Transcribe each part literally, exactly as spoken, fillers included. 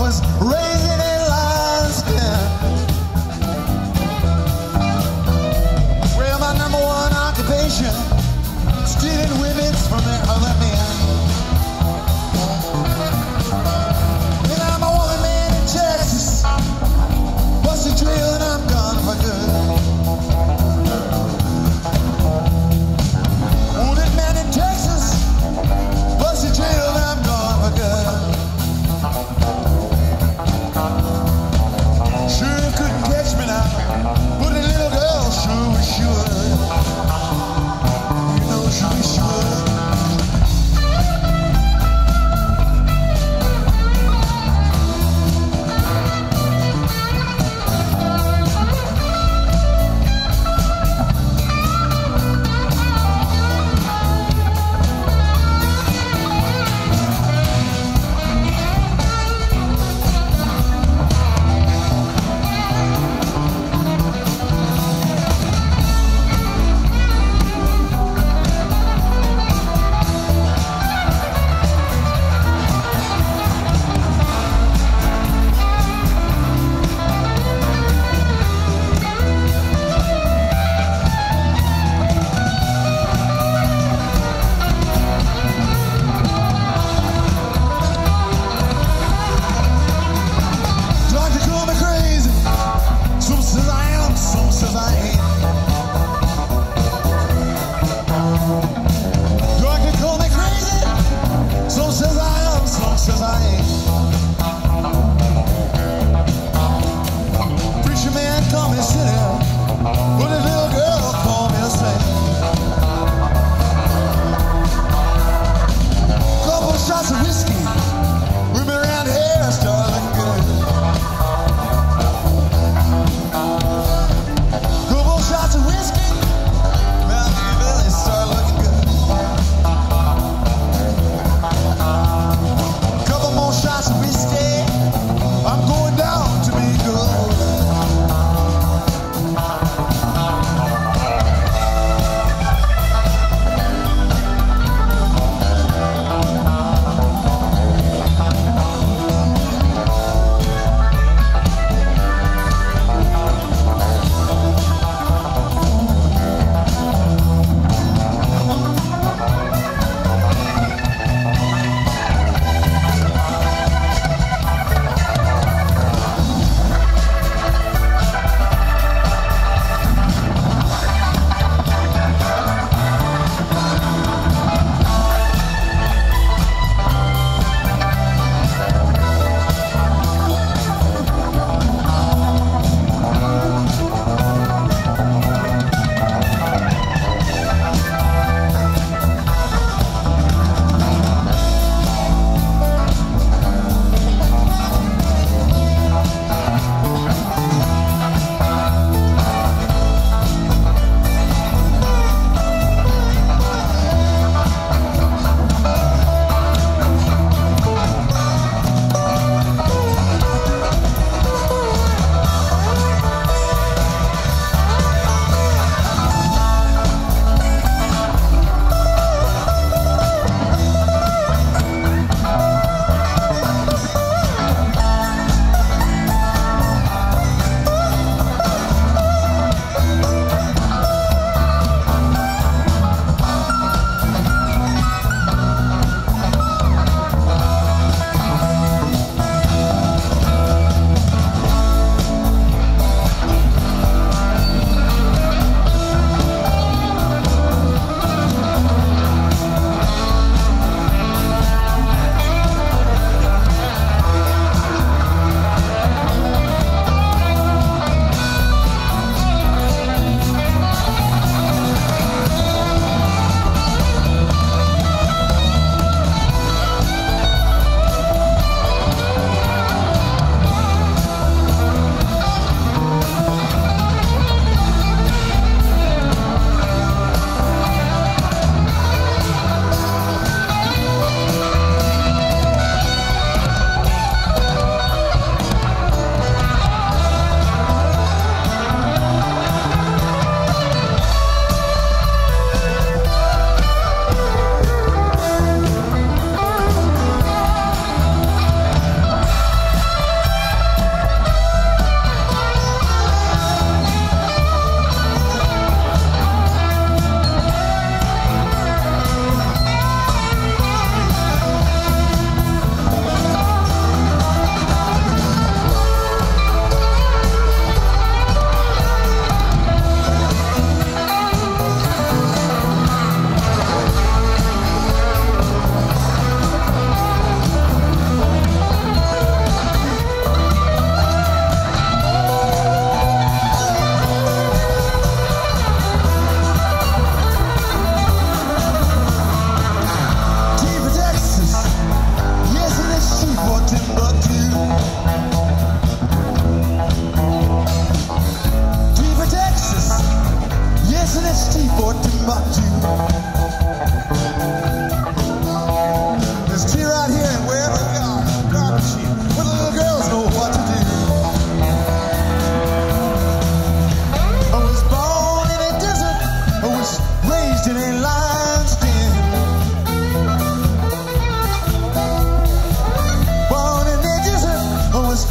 was raising in Lionsden, where my number one occupation stealing women from their other men. And I'm a woman man in Texas, bust a drill and I'm gone for good. Wounded man in Texas, bust a drill and I'm gone for good.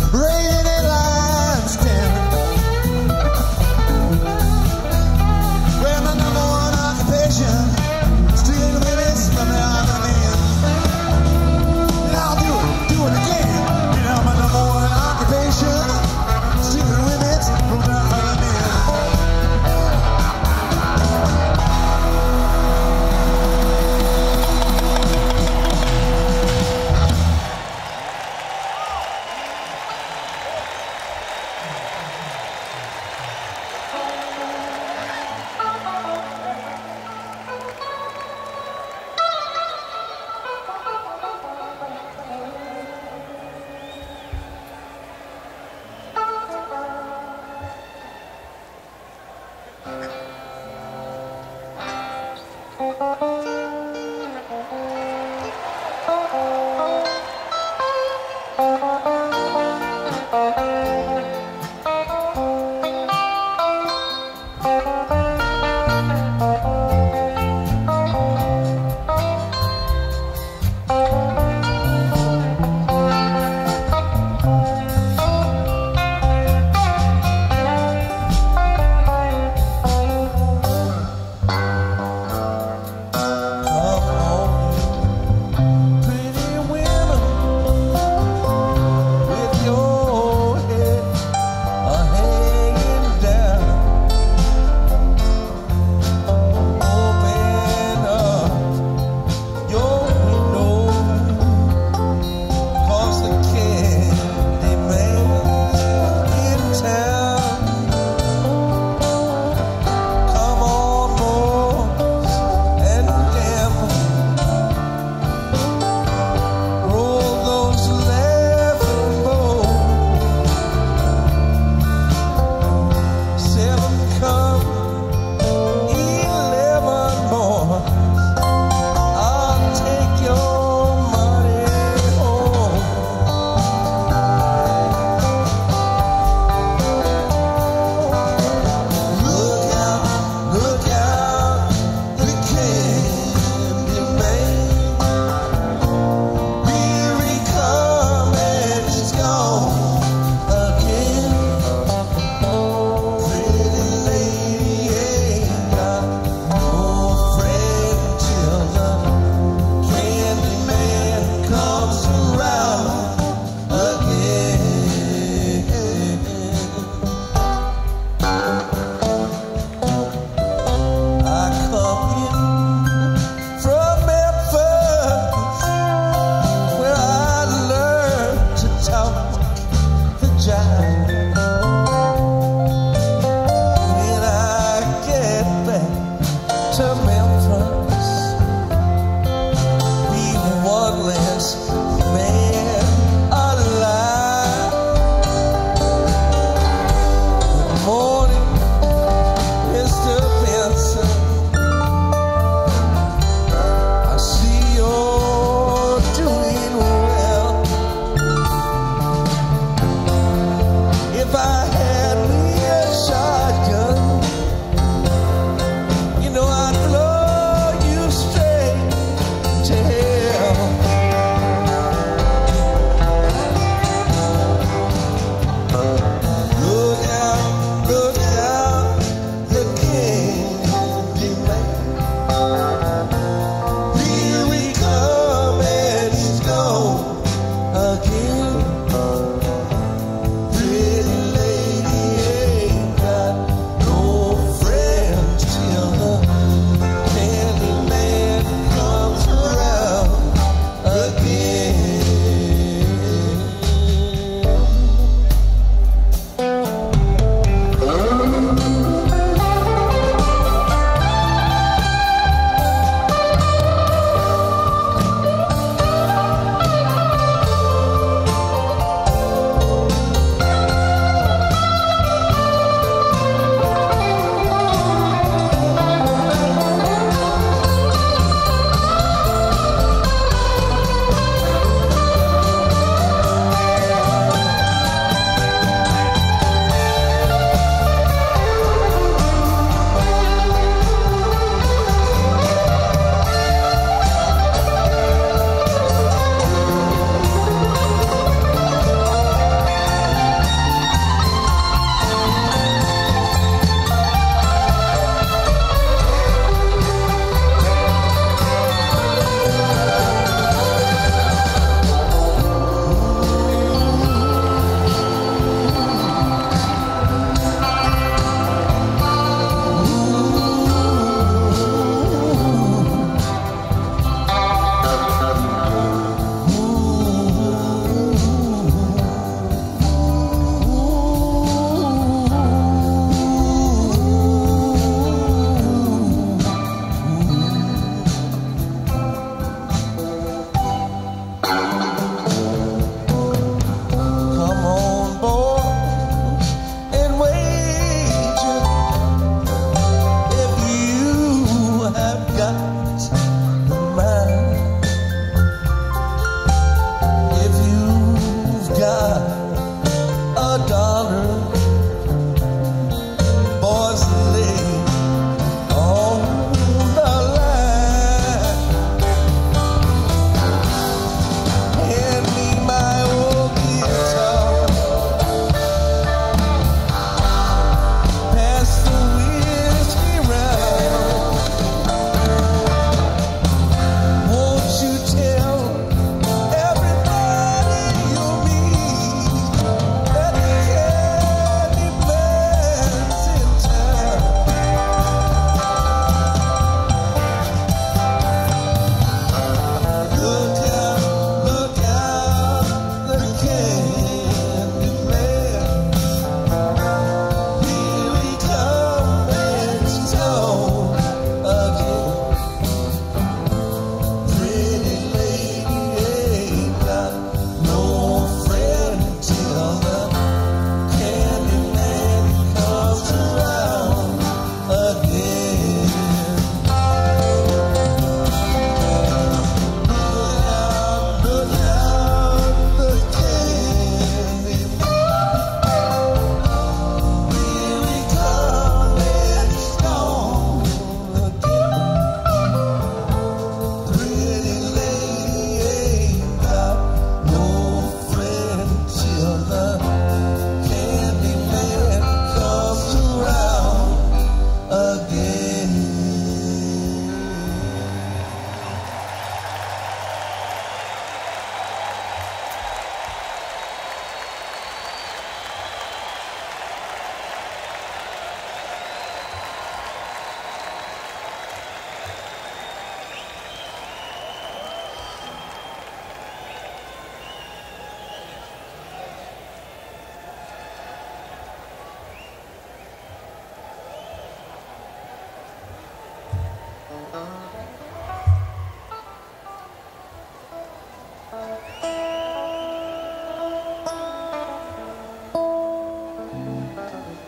raining in Lambskin. We're the number one occupation, stealing babies from the army. And I'll do it, do it again. You know my number one occupation, stealing babies from the army. Your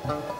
Thank you.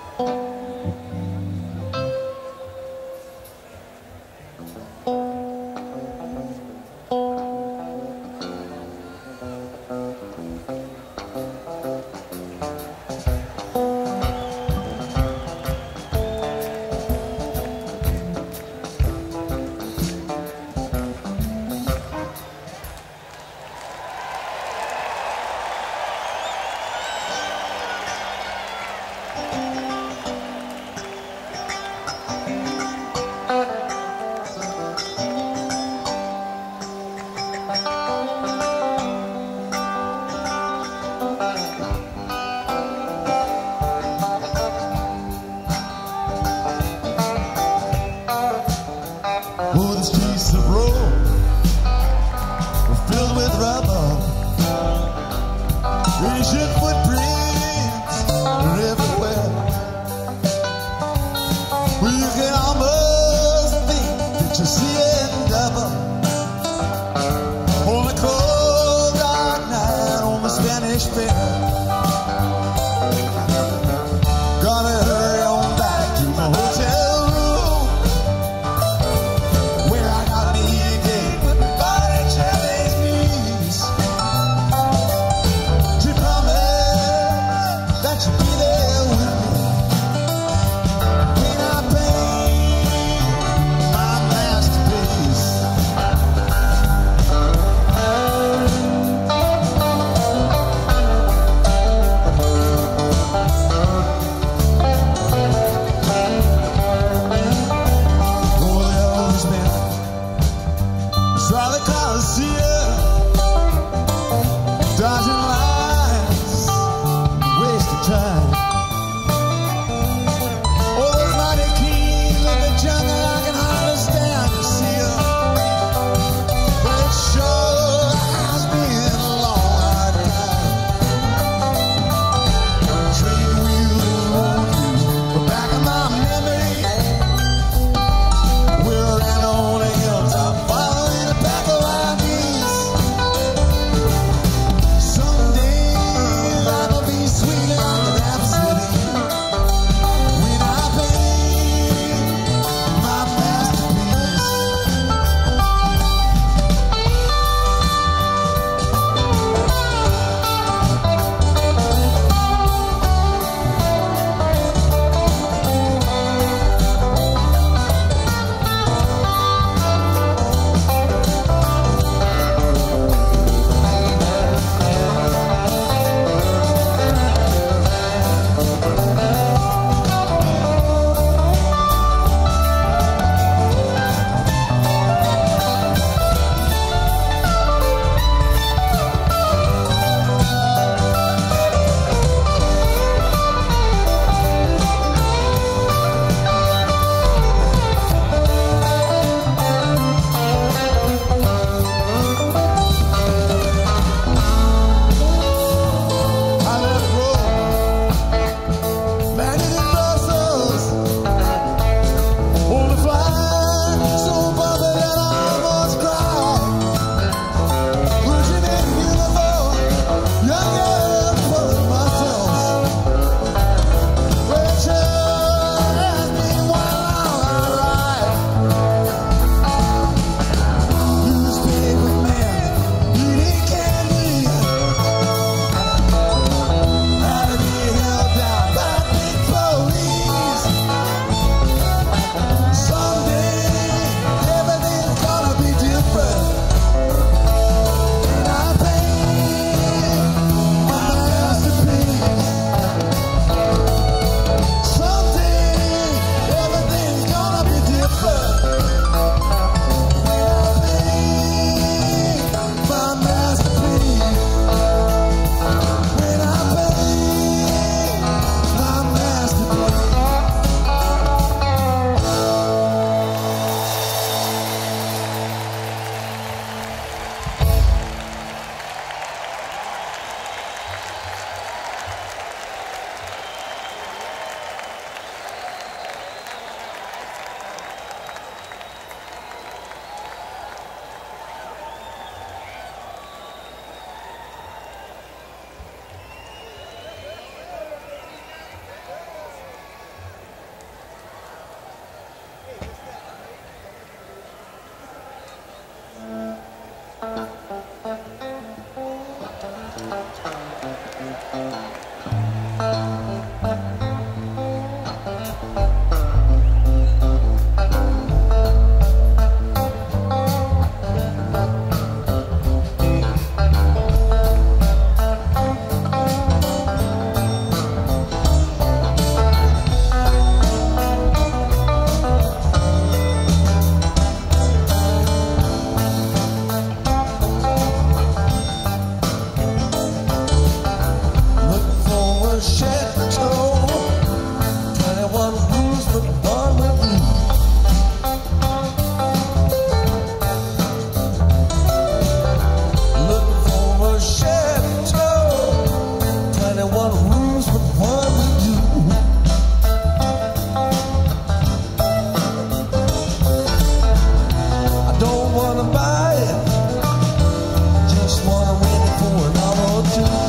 a chateau. Twenty-one rules for fun with me. Looking for a chateau. Twenty-one rules for fun with you. I don't want to buy it, just want to win it for an hour or two.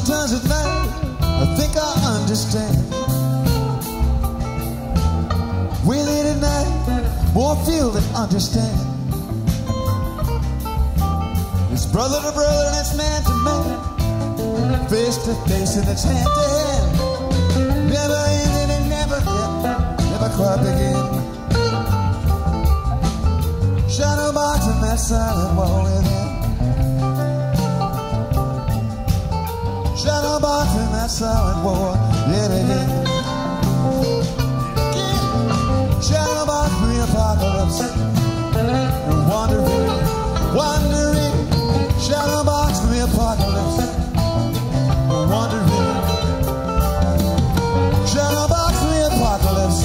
Sometimes at night, think I understand. With it tonight, more feel than understand. It's brother to brother and it's man to man, face to face and it's hand to hand. Never ending and never end, never quite begin. Shadow box and that silent wall within. Shadow box and that silent wall yet again. Shadow box the apocalypse and wandering, wandering. Shadow box the apocalypse and wandering. Shadow box the apocalypse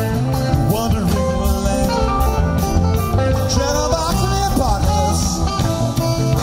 and wandering land. Shadow box the apocalypse and wandering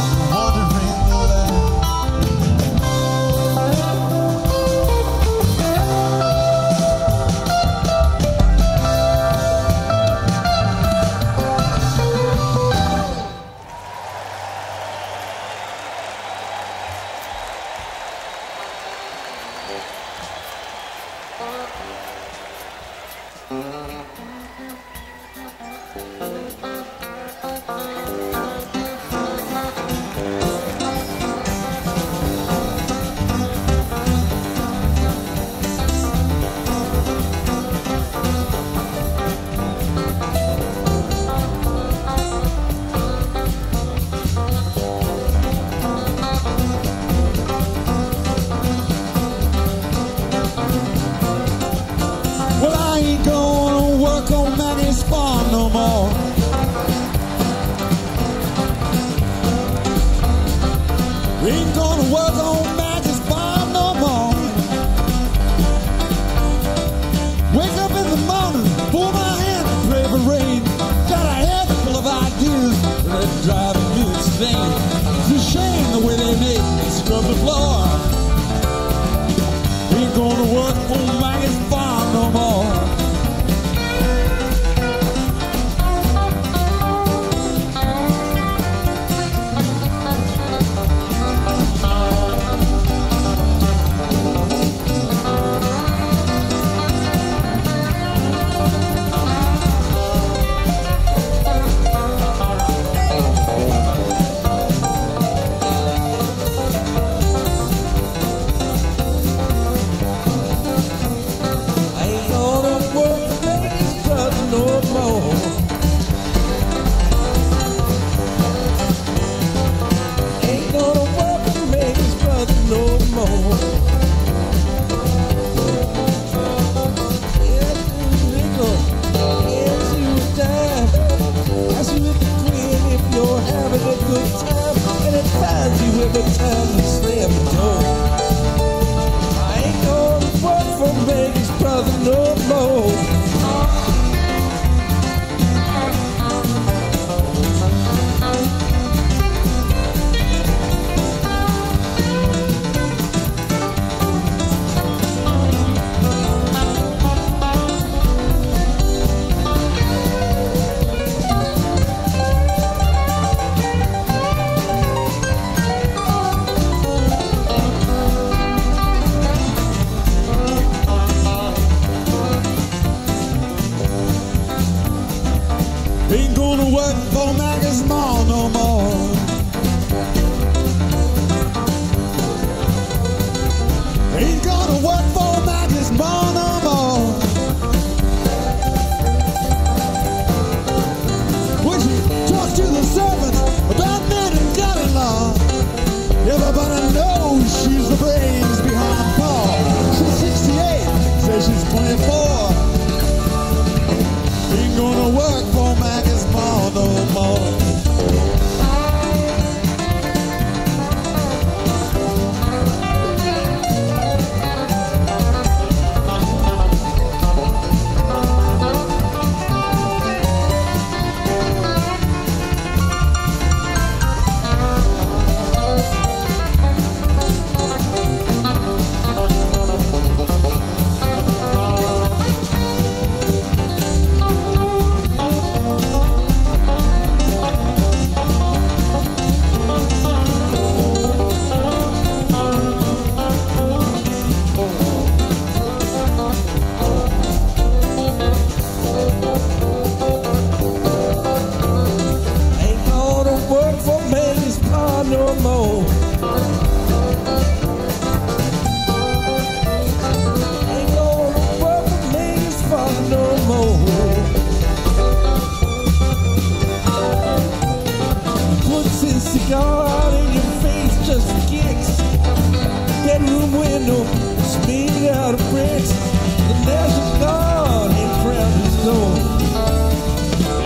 made out of bricks, and there's a God in Crowley's door. I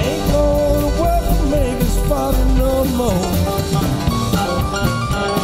ain't gonna work to make his father no more. Ain't gonna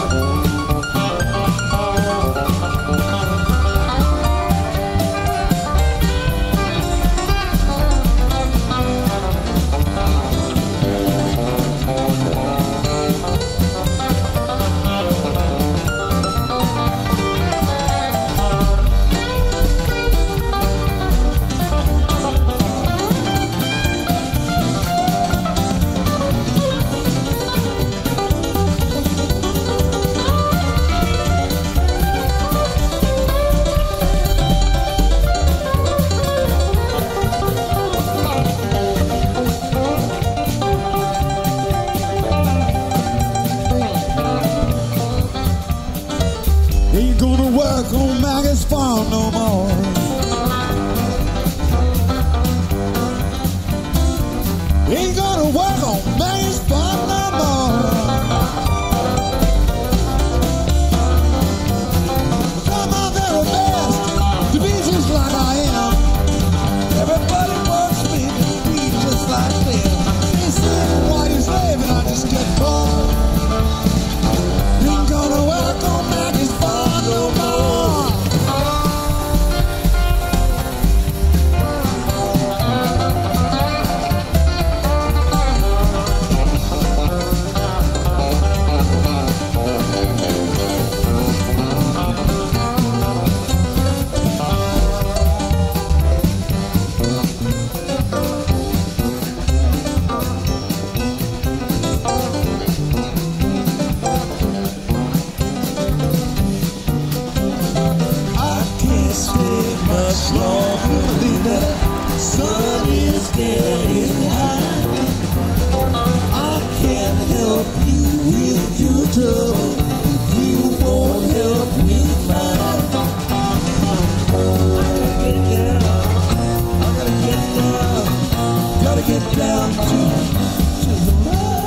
work on Maggie's farm no more. Ain't gonna work on Maggie's farm no more. Try my very best to be just like I am. Everybody wants me to be just like them. It's living while he's living, I just get bored. Sun is getting high. I can't help you with your trouble if you won't help me find. I'm gonna get down, I'm gonna get down, gotta get down to, to the mud.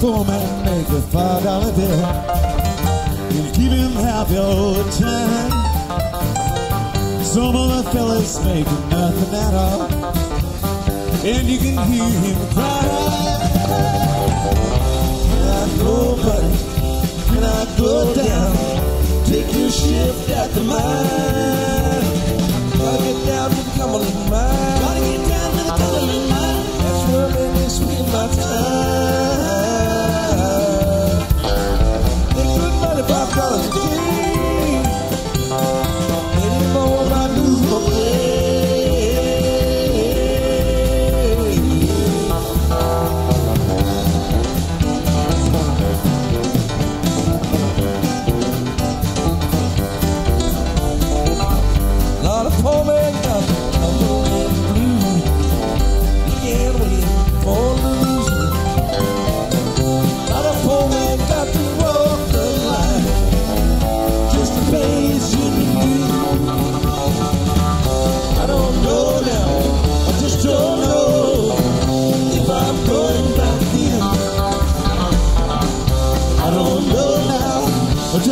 Foreman make a five dollar bill and give him half your time. Some of the fellas make nothing at all, and you can hear him cry. Can I go, buddy? Can I go down? Take your shift at the mine. Gotta get down to the Cumberland mine. Gotta get down to the Cumberland mine. That's where I make me spend my time.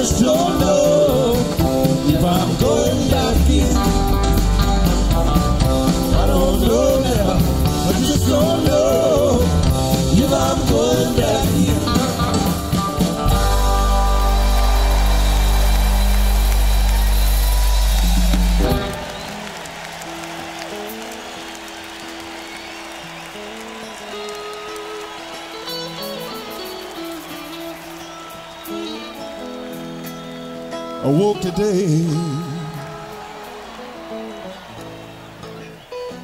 just don't know if I'm going back in. I don't know now, I just don't know if I'm going back in. I woke today,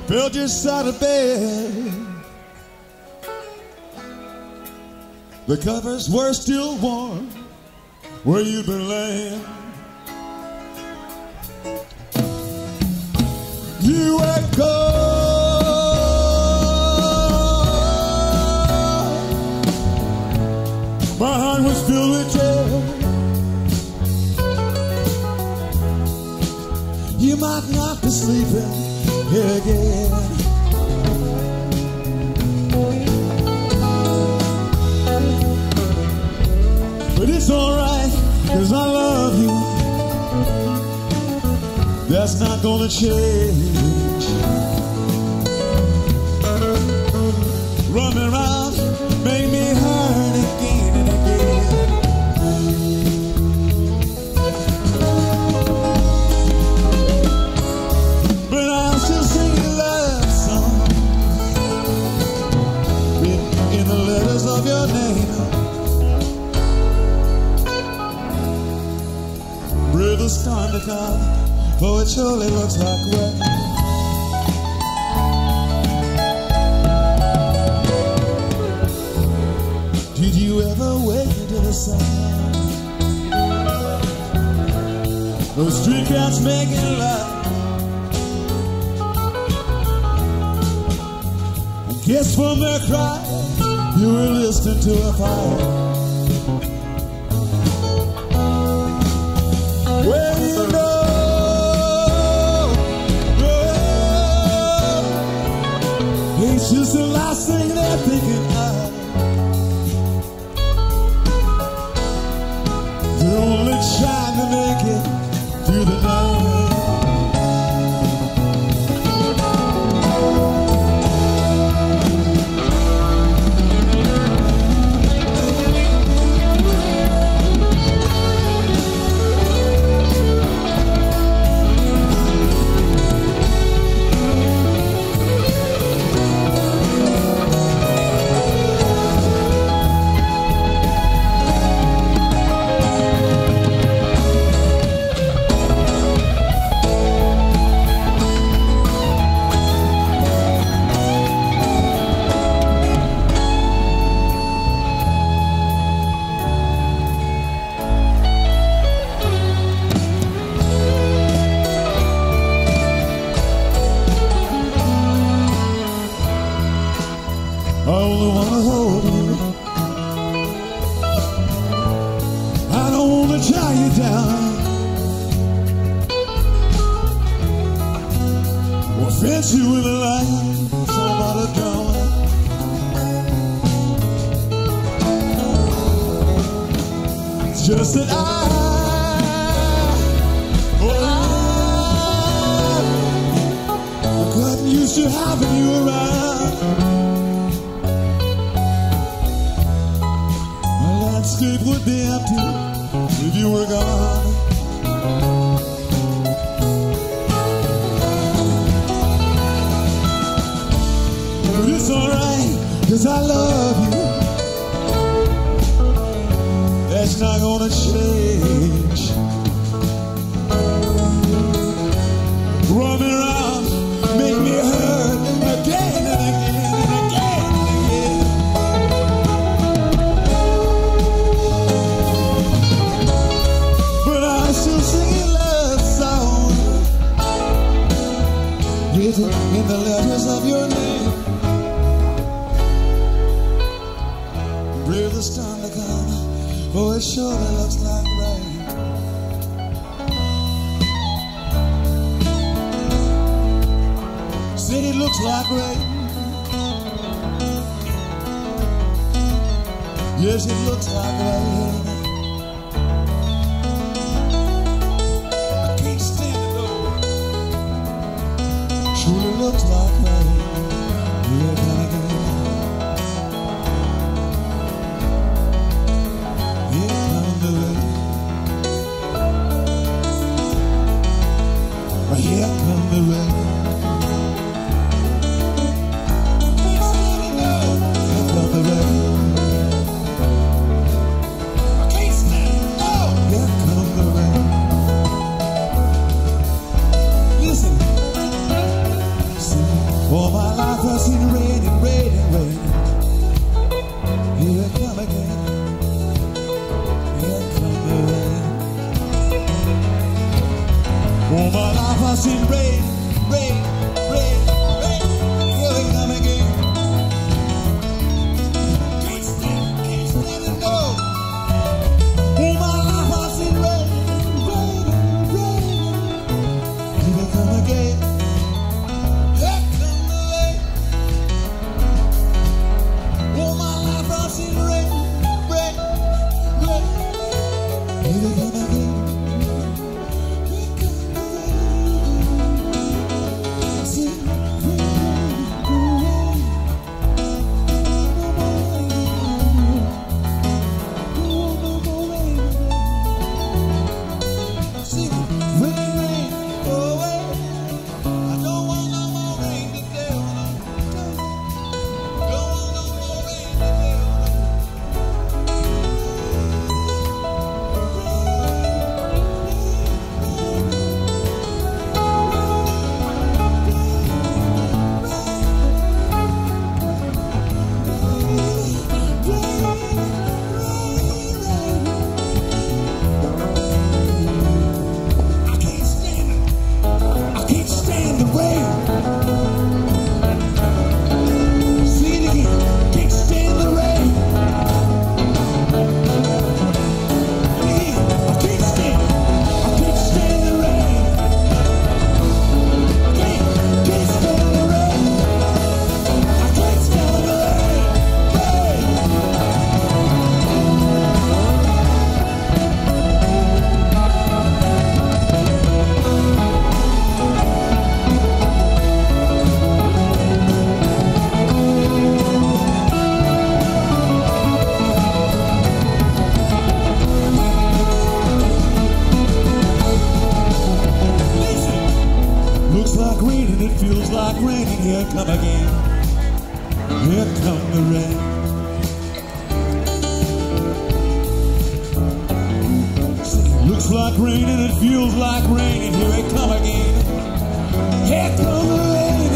fell just out of bed. The covers were still warm where you've been laying. You were cold, my heart was filled with joy. You might not be sleeping here again. But it's alright, cause I love you. That's not gonna change. Run around, make me hurt again and again. Of your name, river's time to come, oh, it surely looks like rain. Did you ever wake into the sun? Those street cats making love, and kiss from their cry. You were listening to a fire. Well, you know, yeah, it's just the last thing they're thinking of. They're only trying to make it through the yes, it looks like rain. looks like rain, we're gonna get out. Yeah, I'm the rain. Here comes the rain. Here comes the rain. I can't stand it. Oh, here comes the rain. All my life I've seen rain and rain and rain. Here it come again. Here it come the rain. All my life I've seen rain, rain, rain, rain. Here it come again. Can't stand, can't stand it, no. All my life I've seen rain, rain, rain. Here it come again. Feels like rain, and here come again. Here come the rain. Looks like rain, and it feels like rain, and here it come again. Here come the rain.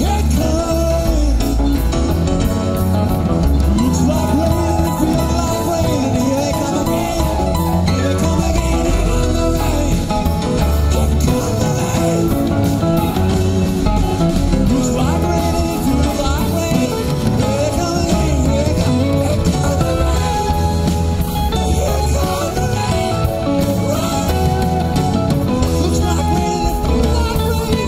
Here come. Looks like rain, and it feels like rain, and here it come again. Here it come again. Here come the rain. Here come the rain. We'll be right back.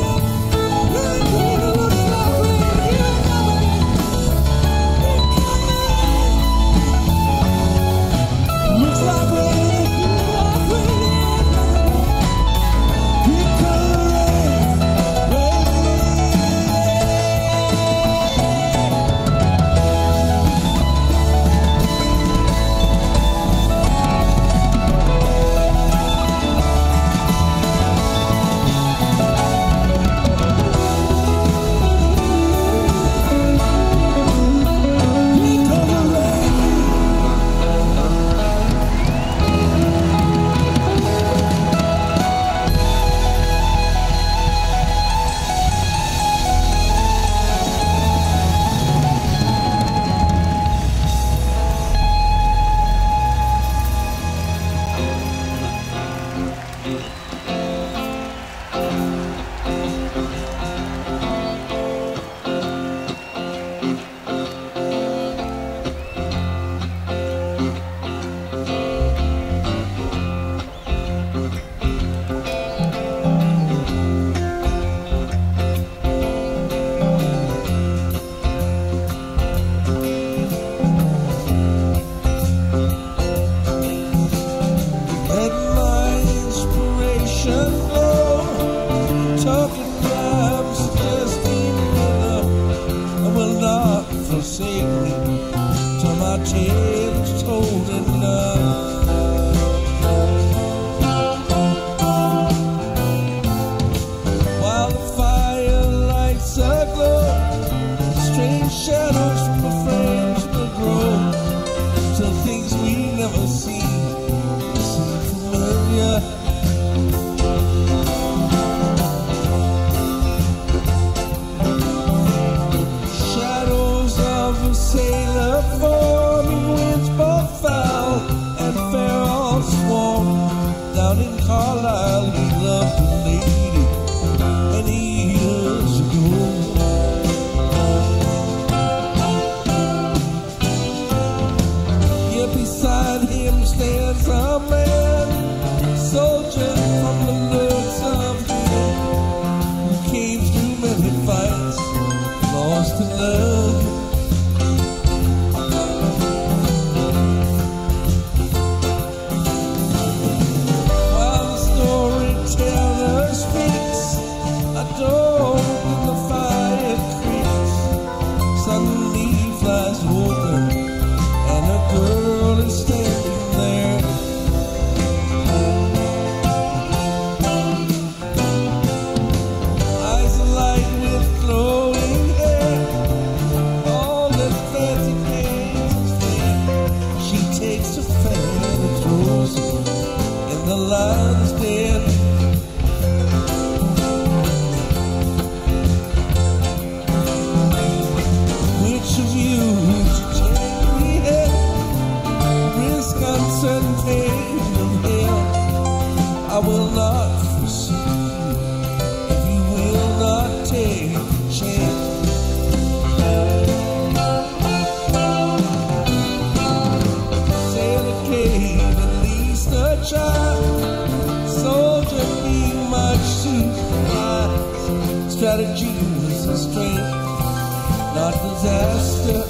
tales told in love. While the fire lights a glow, strange shadows profane the grow, till things we never see seem familiar. Sailor form in winds both foul and fair all swarm. Down in Carlisle he loved a lady many years ago. Yet beside him stands a man, soldier from the nerds of the earth, who came through many fights, lost in love. I will not forsake you if you will not take a chance. Sailor gave at least a try, soldier being much too wise. Strategy was his strength, not disaster.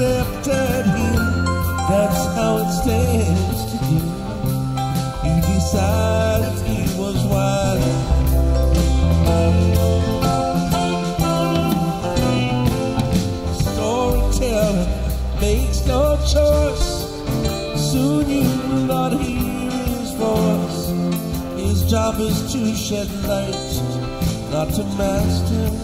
Left at him, that's how it stands to you. He decided he was wise. Storyteller makes no choice, soon you will not hear his voice. His job is to shed light, not to master.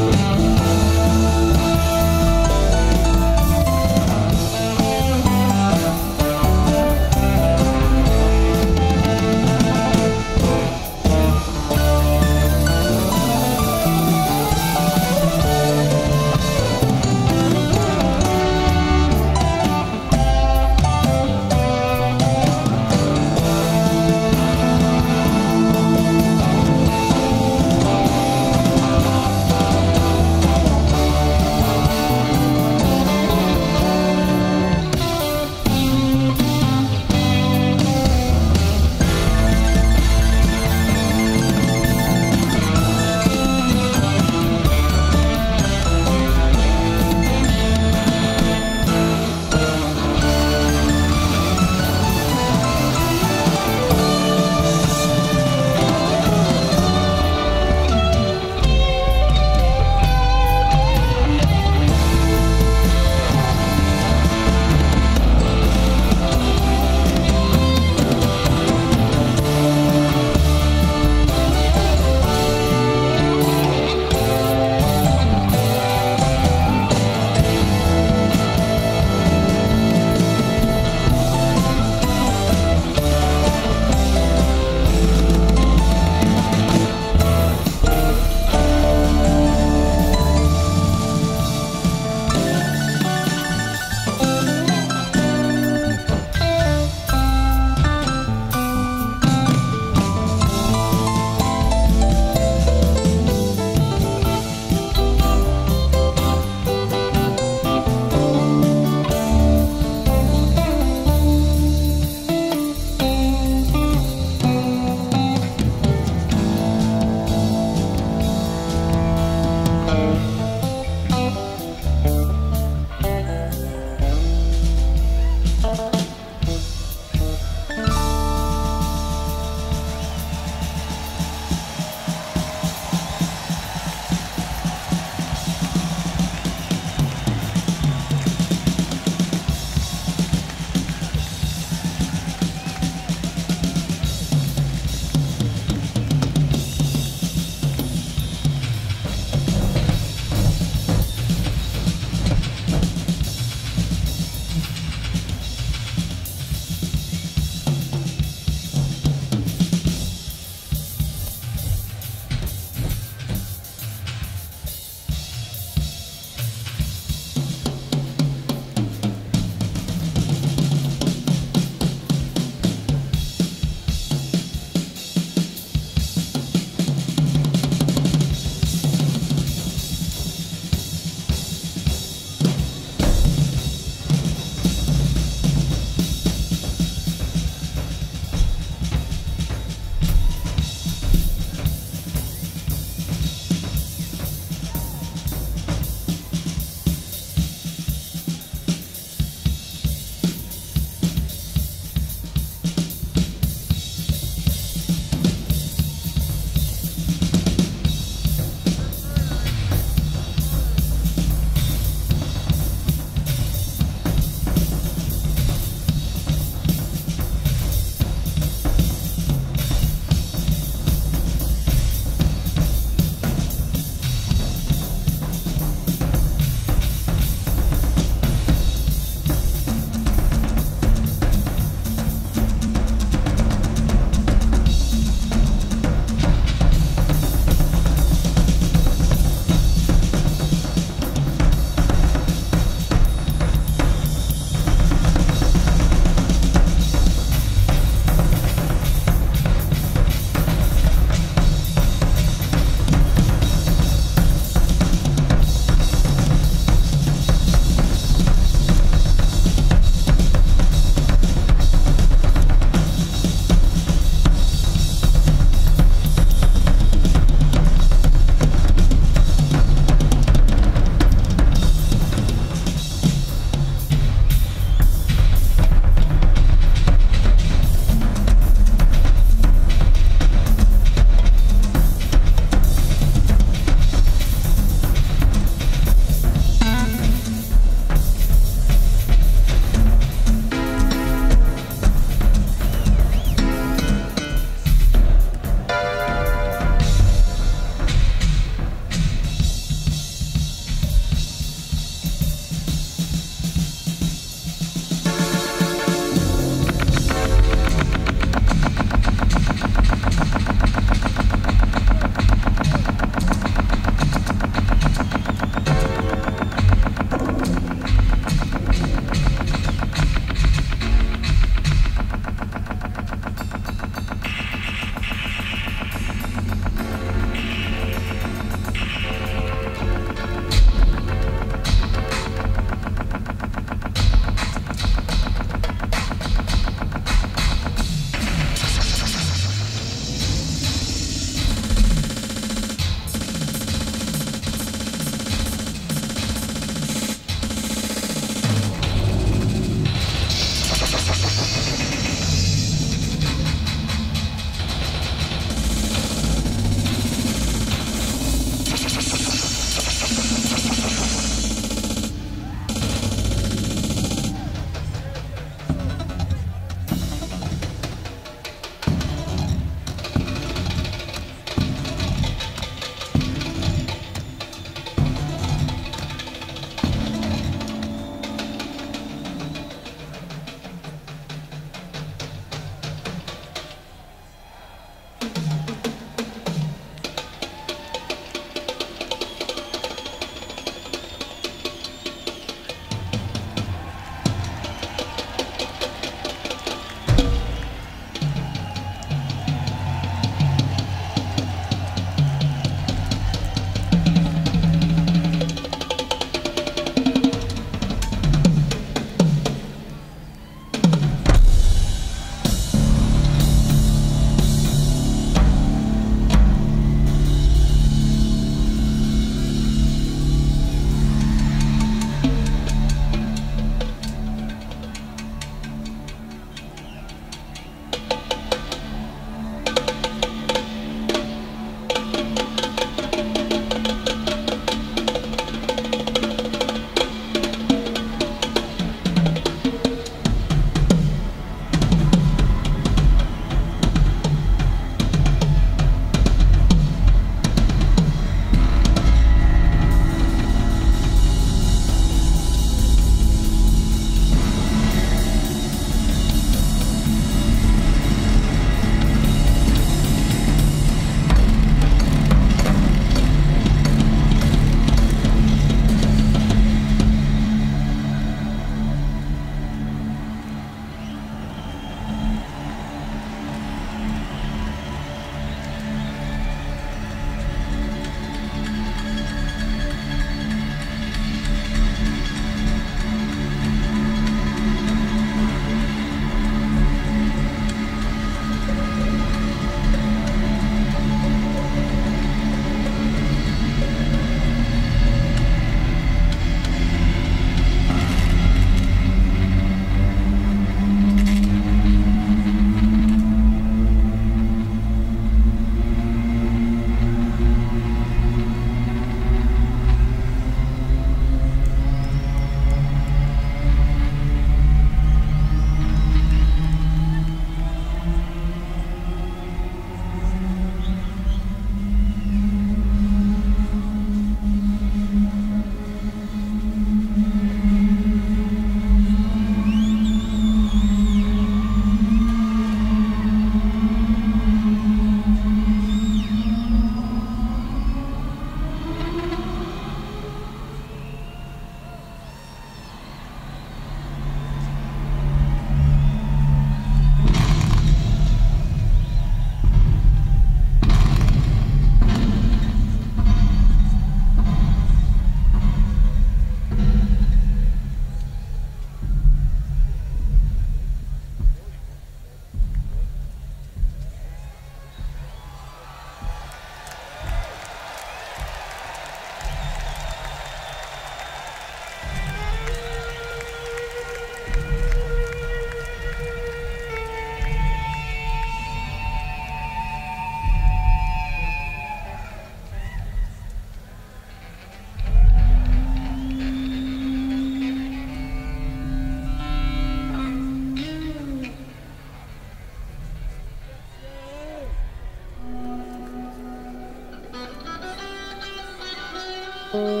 Thank you.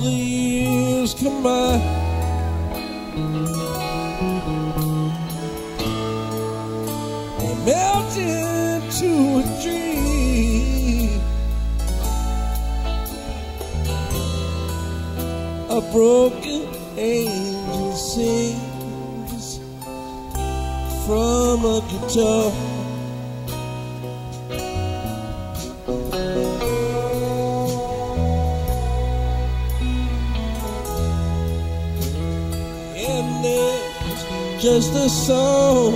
all the years come by. They melt into a dream, a broken angel sings from a guitar. Just a song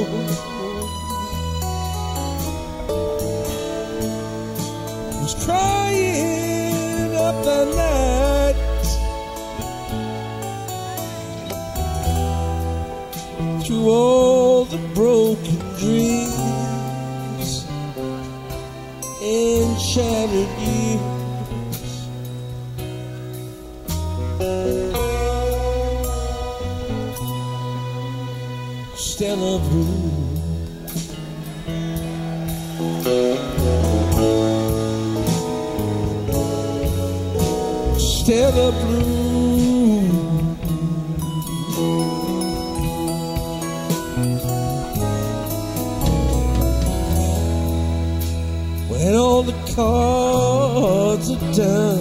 was crying up the night through all the broken dreams and shattered years. Stella Blue, Stella Blue, when all the cards are done,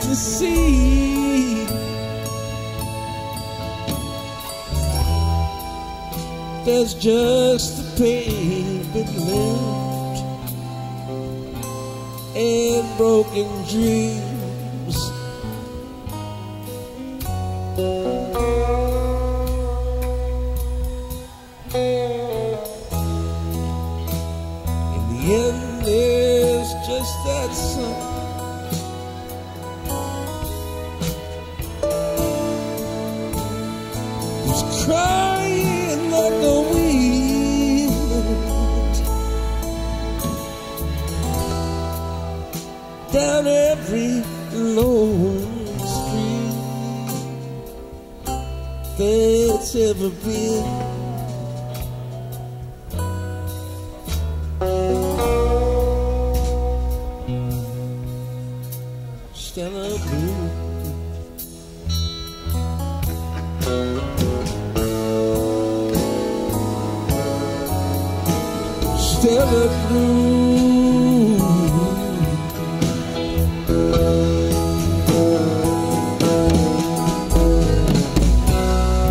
to see there's just the pavement left and broken dreams. In the end, there's just that sun crying like the wind down every lonely street that's ever been. Stella Blue. Stella Blue,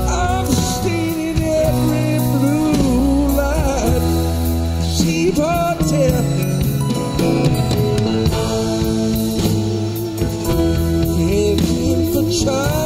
I've stayed in every blue light, cheap hotel, living for child.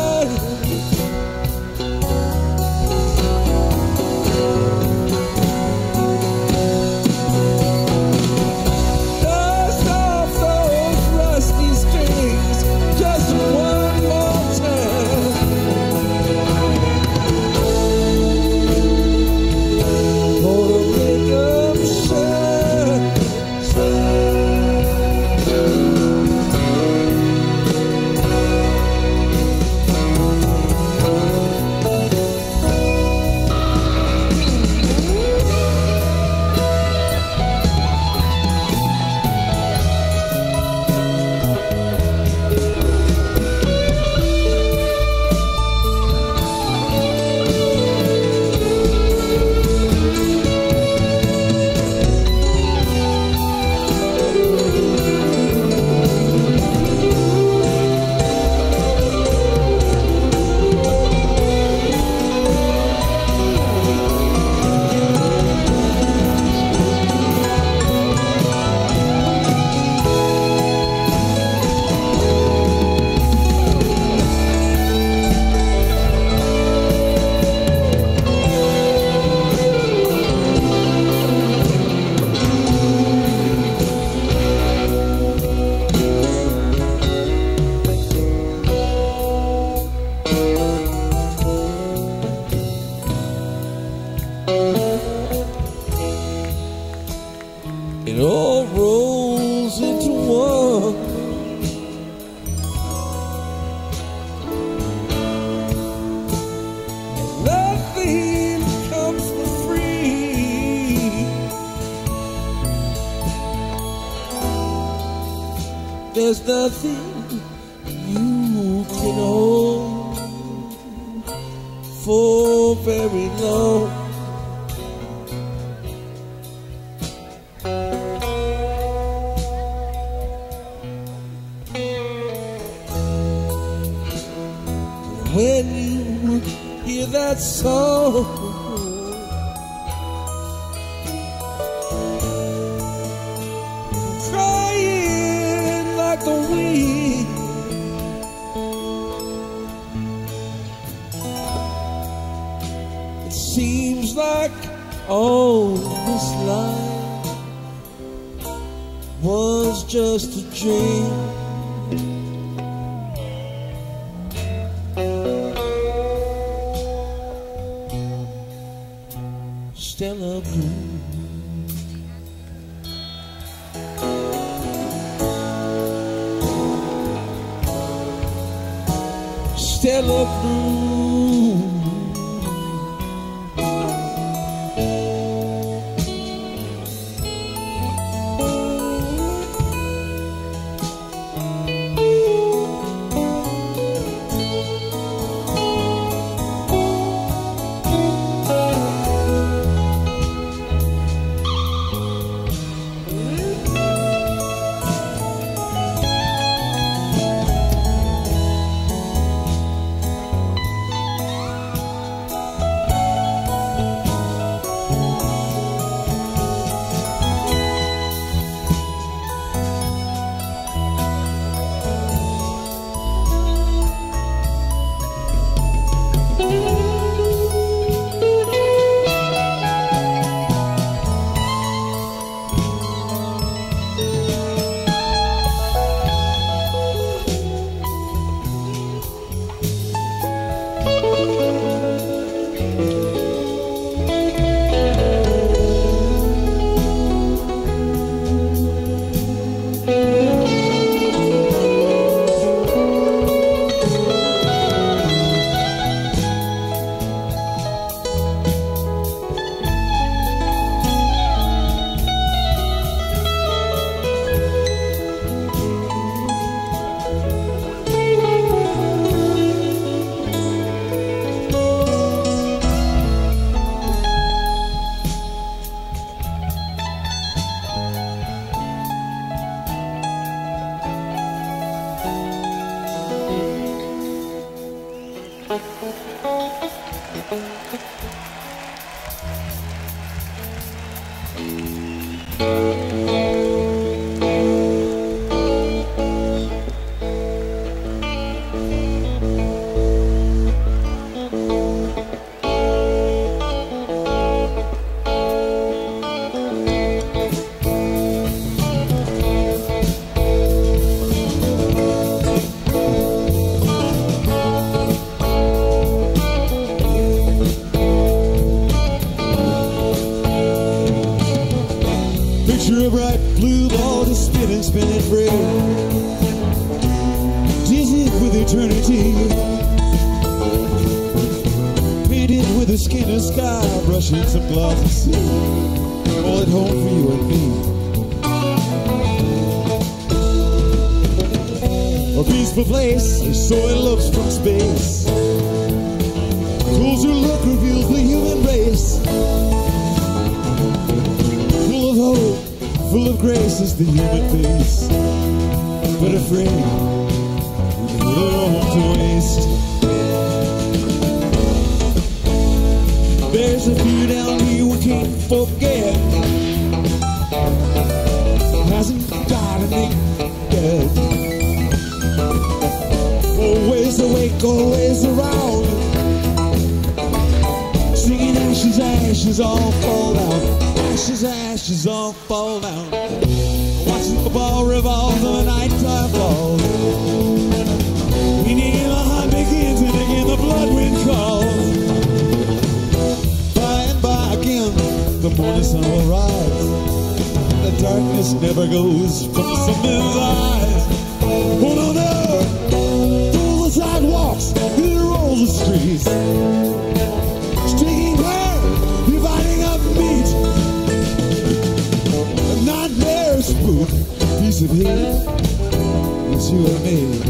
It all rolls into one. And nothing comes for free. there's nothing you can hold for very long. When you hear that song, the wind, it seems like all this life was just a dream. Stella Blue. Stella Blue, picture a bright blue ball to spin and spin and fray, dizzy with eternity, painted with a skin of sky, brushing some clouds of sea, all at home for you and me. A peaceful place, so it looks from space, closer look reveals the human race. Full of grace is the human face, but afraid we love to waste. There's a few down here we can't forget, hasn't got a name yet. Always awake, always around, singing ashes, ashes all fall out. Ashes, ashes all fall down. Watching the ball revolve, the night time falls. Meaning in the heart begins, and again the blood wind calls. By and by again, the morning sun will rise. The darkness never goes from someone's eyes. Oh no, no, through the sidewalks, it rolls the streets. Sticking hair, dividing up meat. Food, piece of hate. you're amazing.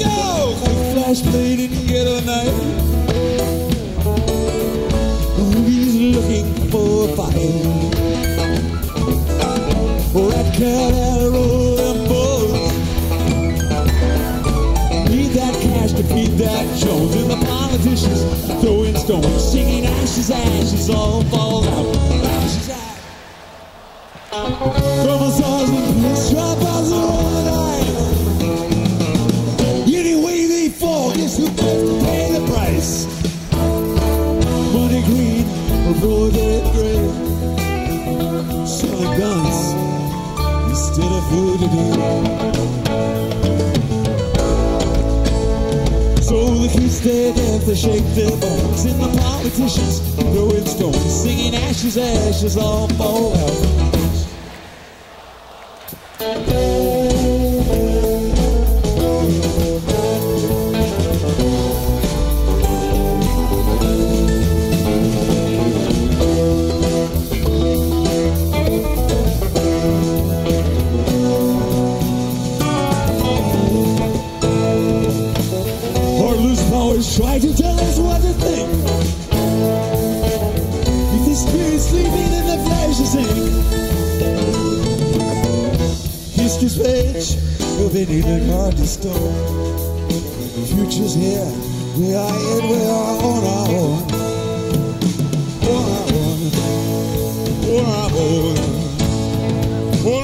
Yo, quick flash played in ghetto night. Who's looking for a fight? Well, that cat had a roll them boats. Need that cash to feed that Jones. And the politicians throwing stones, singing ashes, ashes all fall out. Ashes, ashes. From a thousand police drop out the road night. Anyway they fall, guess who has to pay the price? Money green or broadhead gray, selling guns instead of voodoo. So the kids they have to shake their bones, and the politicians throwing stones, singing ashes, ashes all fall out. Try to tell us what to think. If the spirit's sleeping and the flesh is in history's page of any that hard to store. The future's here, we are and we are on our own. On our own, on our own, on our own.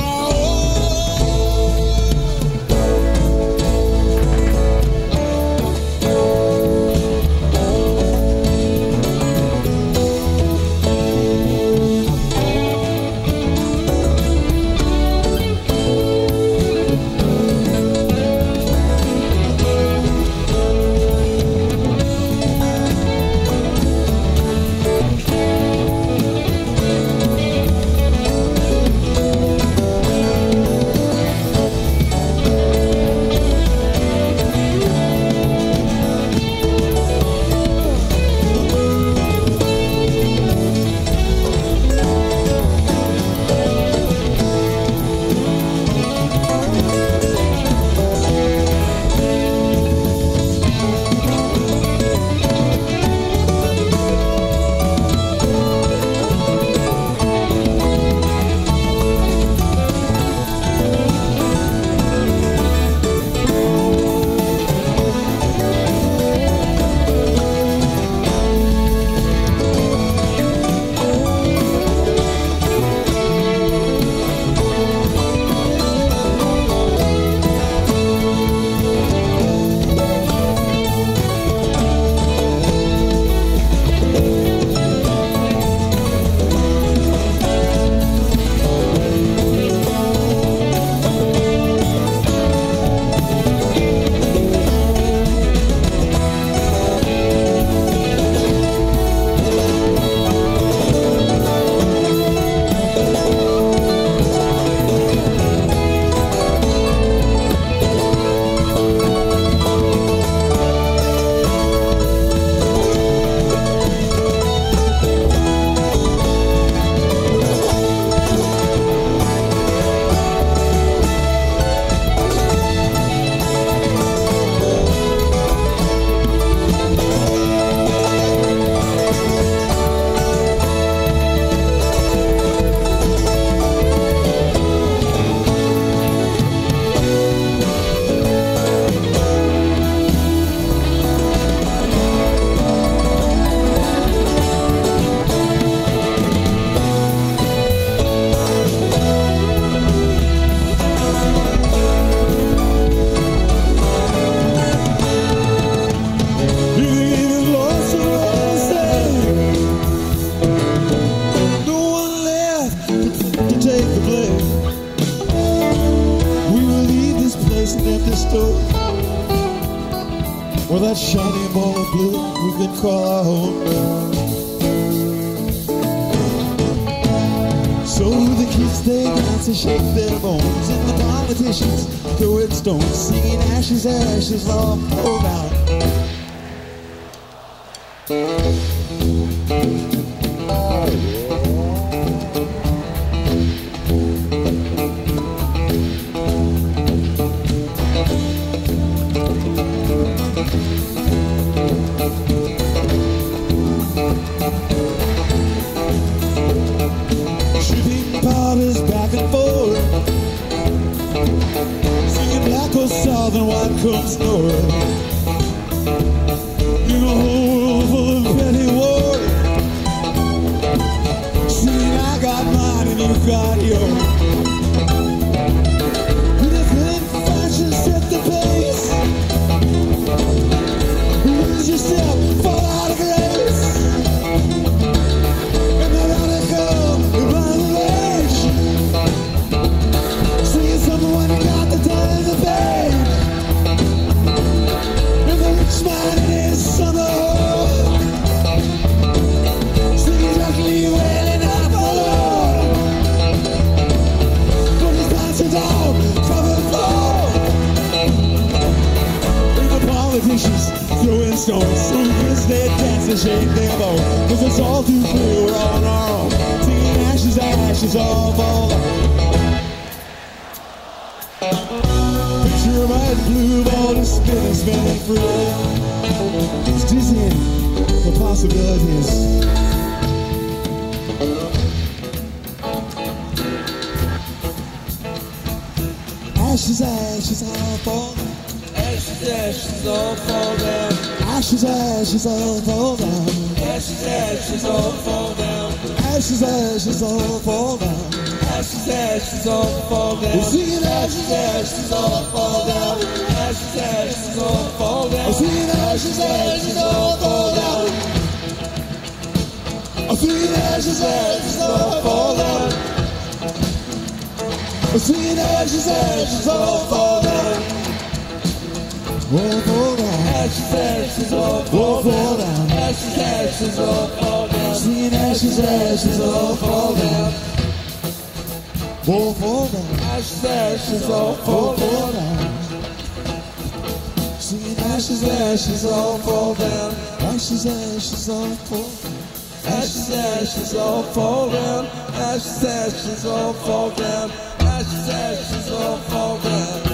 Well, that shiny ball of blue we can call our home. So the kids they got to shake their bones, and the politicians throwing stones, singing ashes, ashes all about. Oh, yeah. stop snoring. In a hole full of penny water. See, I got mine and you got yours. Different fashions set the pace. Where's your step? Fall out of grace. And I wanna go around the ledge. See, someone got the time to pay. Smile in his summer home. Singing darkly, wailing up alone. But he's dancing down from the floor. And the politicians throwing stones. So because they dance and shake their bones. Cause it's all too clear, we're on our own. Singing ashes, ashes, all fall down. Picture my blue ball is spinning, spinning free. It's dizzying for possibilities. Ashes, ashes, all fall down. Ashes, ashes, all fall down. Ashes, ashes, all fall down. Ashes, ashes, all fall down. Ashes, ashes, all fall down. Ashes, ashes, all fall down. We're singing ashes, ashes, all fall down. Ashes, ashes, all fall down. We're singing ashes, ashes, all fall down. We're singing ashes, ashes, all fall down. We're singing ashes, ashes, all fall down. All fall down. Ashes, ashes, all fall down. Ashes, ashes, all fall down. Singing ashes, ashes, all fall down. All fall down. Ashes, ashes, all fall down. Singing ashes, ashes, all fall down. Ashes, ashes, all fall down. Ashes, ashes, all fall down. Ashes, ashes, all fall down. Ashes, ashes, all fall down.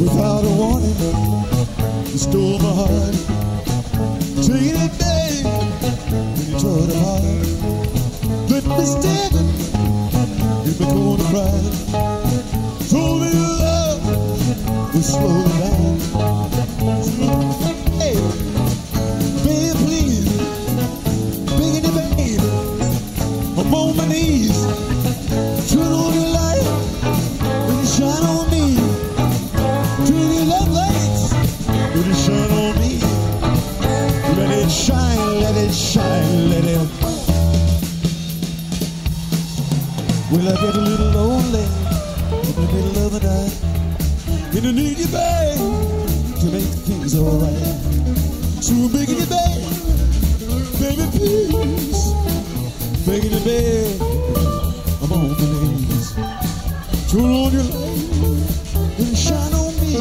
Without a warning, you stole my heart. Taking it, babe, when you tore it apart. Let me stand it, you've been going to cry. Told me your love was slowing down. Hey, babe, please, begging you, babe, I'm on my knees. Turn on your light when you shine on. Shine on me. Let it shine, let it shine, let it. Will I get a little lonely in the middle of the night? Gonna need you, babe, to make things alright. So I'm begging you, babe, baby, please. Begging you, babe, I'm on my knees. Turn on your light and shine on me.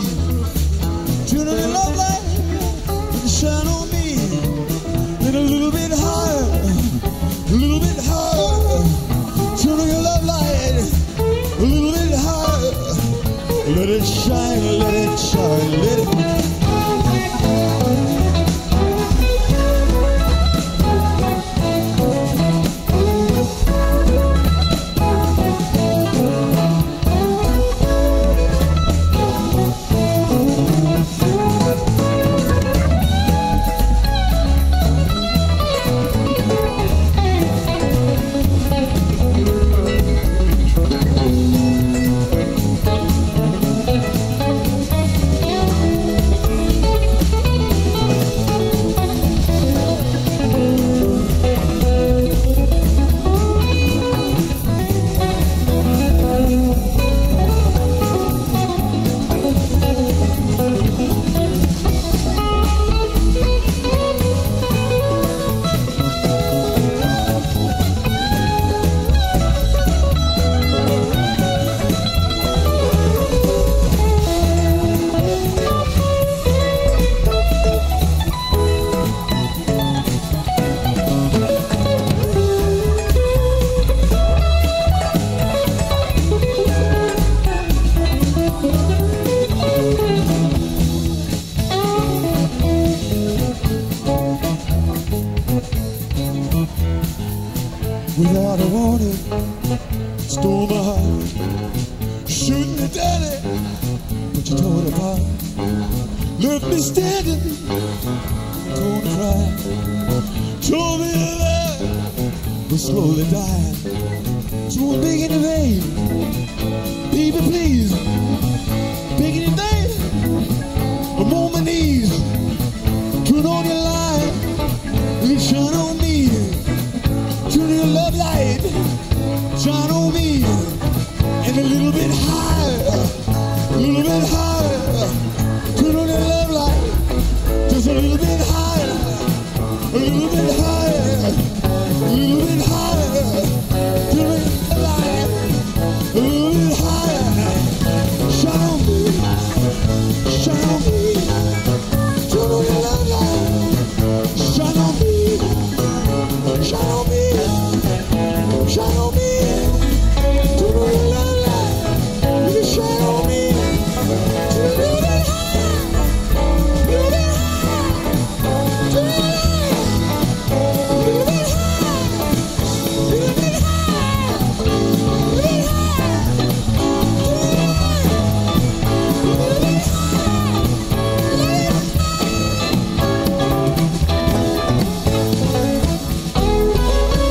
Turn on your love light and shine on me. Then a little bit higher, a little bit higher. Turn on your love light, a little bit higher. Let it shine, let it shine, let it. without a warning, stole my heart, shooting at daddy, but you tore it apart. Left me standing, cold and dry, tore me alive, but slowly died. Too big in the vein, baby please, big in the vein. I'm on my knees, turn on your light, and shine on me. Turn your love light, shine on me, and a little bit higher, a little bit higher. Turn on your love light, just a little bit higher, a little bit higher, a little bit higher. Turn on your light, a little bit higher. Shine on me, shine on me. Turn on your love light, shine on me, shine on me. Shine on me, turn on your love light, you shine on me, to a little bit higher, little bit higher, turn your light, little bit higher, little bit higher, little bit higher, little bit higher, little bit higher.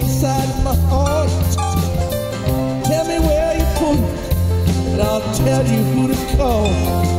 inside my heart. Tell me where you're from, and I'll tell you who to call.